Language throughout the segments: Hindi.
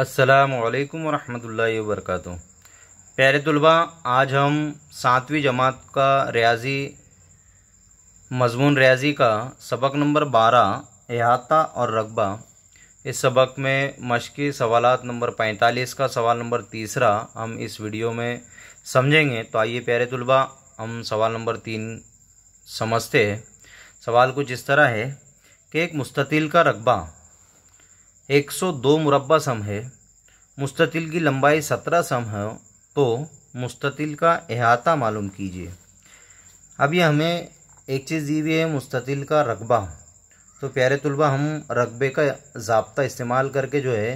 अस्सलामुअलैकुम वरहमतुल्लाहि वबरकातुहू। प्यारे तुलबा, आज हम 7वीं जमात का रियाजी मजमून रियाजी का सबक नंबर 12 इहाता और रकबा, इस सबक में मश्की सवालात नंबर 45 का सवाल नंबर 3 हम इस वीडियो में समझेंगे। तो आइए प्यारे तुलबा, हम सवाल नंबर 3 समझते हैं। सवाल कुछ इस तरह है कि एक मुस्ततिल का रकबा 102 मुरब्बा सम है, मुस्ततिल की लंबाई 17 सम है, तो मुस्ततिल का अहाता मालूम कीजिए। अब ये हमें एक चीज़ दी हुई है, मुस्ततिल का रकबा। तो प्यारे तुलबा, हम रकबे का ज़ाब्ता इस्तेमाल करके जो है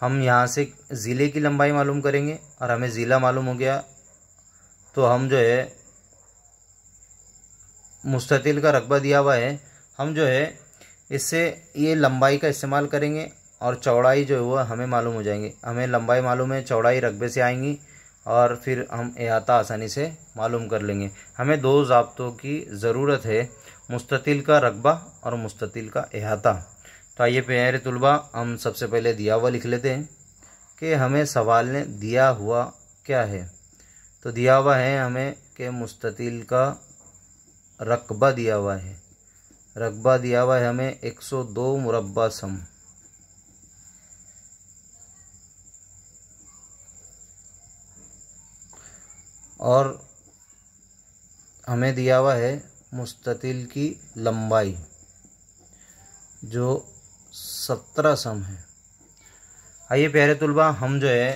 हम यहाँ से ज़िले की लंबाई मालूम करेंगे, और हमें ज़िला मालूम हो गया तो हम जो है मुस्ततिल का रकबा दिया हुआ है, हम जो है इससे ये लंबाई का इस्तेमाल करेंगे और चौड़ाई जो है वह हमें मालूम हो जाएंगे। हमें लंबाई मालूम है, चौड़ाई रकबे से आएंगी और फिर हम अहाता आसानी से मालूम कर लेंगे। हमें दो ज़ाब्तों की ज़रूरत है, मुस्ततिल का रकबा और मुस्ततिल का अहाता। तो आइए प्यारे तुलबा, हम सबसे पहले दिया हुआ लिख लेते हैं कि हमें सवाल ने दिया हुआ क्या है। तो दिया हुआ है हमें कि मुस्ततिल का रकबा दिया हुआ है, रकबा दिया हुआ है हमें 102 मुरब्बा सम। और हमें दिया हुआ है मुस्ततिल की लंबाई जो 17 सम है। आइए प्यारे तुलबा, हम जो है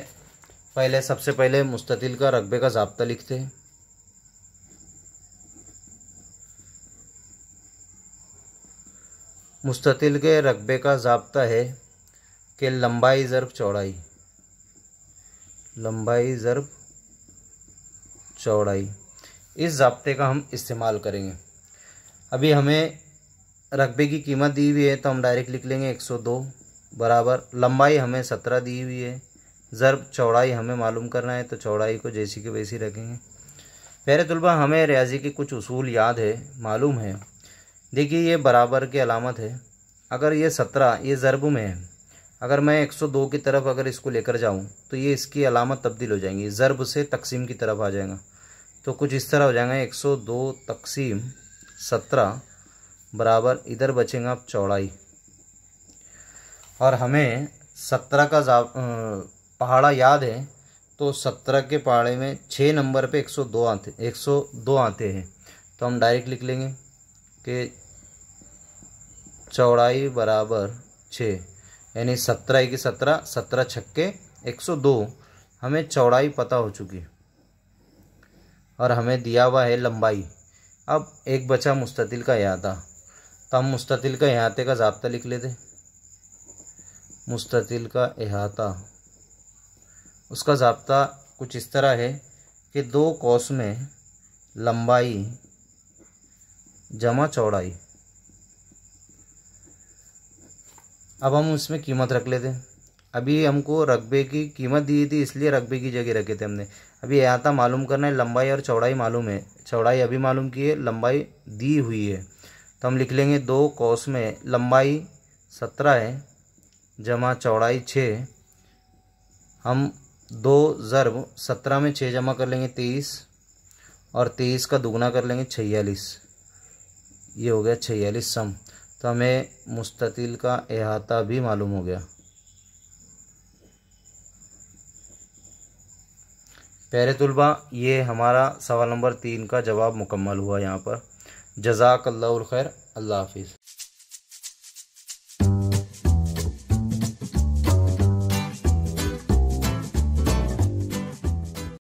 पहले सबसे पहले मुस्ततिल का रकबे का ज़ाब्ता लिखते हैं। मुस्ततिल के रकबे का ज़ाब्ता है कि लंबाई ज़र्ब चौड़ाई, लंबाई ज़र्ब चौड़ाई, इस ज़ाब्ते का हम इस्तेमाल करेंगे। अभी हमें रकबे की कीमत दी हुई है तो हम डायरेक्ट लिख लेंगे 102 बराबर, लंबाई हमें 17 दी हुई है, ज़र्ब चौड़ाई हमें मालूम करना है तो चौड़ाई को जैसी के वैसी रखेंगे। प्यारे तुलबा, हमें रियाजी के कुछ उसूल याद है, मालूम है। देखिए, ये बराबर की अलामत है, अगर ये 17 ये ज़र्ब में है, अगर मैं 102 की तरफ अगर इसको लेकर जाऊं तो ये इसकी अलामत तब्दील हो जाएंगी, ज़र्ब से तकसीम की तरफ आ जाएगा। तो कुछ इस तरह हो जाएगा 102 तकसीम 17 बराबर, इधर बचेगा आप चौड़ाई। और हमें 17 का पहाड़ा याद है, तो 17 के पहाड़े में 6 नंबर पर 102 आते हैं, तो हम डायरेक्ट लिख लेंगे के चौड़ाई बराबर 6, यानी 17 छक्के 102, हमें चौड़ाई पता हो चुकी। और हमें दिया हुआ है लंबाई। अब एक बचा मुस्ततिल का अहाता, तो हम मुस्ततिल का अहाते का ज़ाब्ता लिख लेते। मुस्ततिल का अहाता, उसका ज़ाब्ता कुछ इस तरह है कि दो कौस में लंबाई जमा चौड़ाई। अब हम उसमें कीमत रख लेते हैं। अभी हमको रकबे की कीमत दी थी इसलिए रकबे की जगह रखे थे हमने। अभी अहाता मालूम करना है, लंबाई और चौड़ाई मालूम है, चौड़ाई अभी मालूम की है, लंबाई दी हुई है, तो हम लिख लेंगे दो कौस में लंबाई 17 है जमा चौड़ाई 6, हम 2 ज़र्ब 17 में 6 जमा कर लेंगे 23, और 23 का दुगना कर लेंगे 46, ये हो गया 46 सम। तो हमें मुस्ततिल का अहाता भी मालूम हो गया। प्यारे तुलबा, ये हमारा सवाल नंबर 3 का जवाब मुकम्मल हुआ यहाँ पर। जज़ाकल्लाहुल खैर, अल्लाह हाफिज़।